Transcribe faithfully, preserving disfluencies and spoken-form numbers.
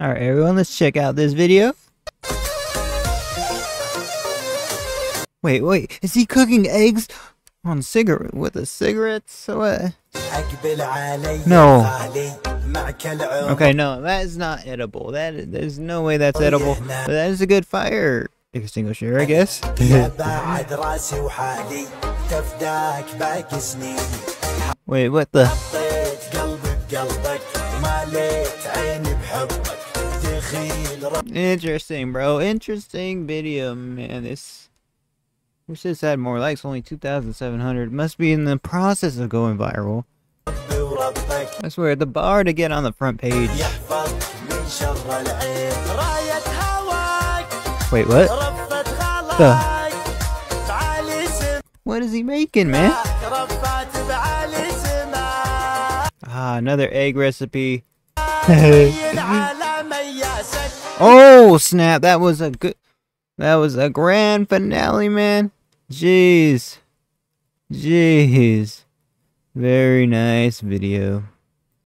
Alright everyone, let's check out this video. Wait, wait, is he cooking eggs on cigarette with a cigarette? So what? No. Okay, no, that is not edible. That is, there's no way that's edible. But that is a good fire extinguisher, I guess. Wait, what the? Interesting, bro. Interesting video, man. This wish this had more likes. Only two thousand seven hundred. Must be in the process of going viral. I swear, the bar to get on the front page. Wait, what? The? What is he making, man? Ah, another egg recipe. Oh snap, that was a good, that was a grand finale, man. Jeez. Jeez. Very nice video.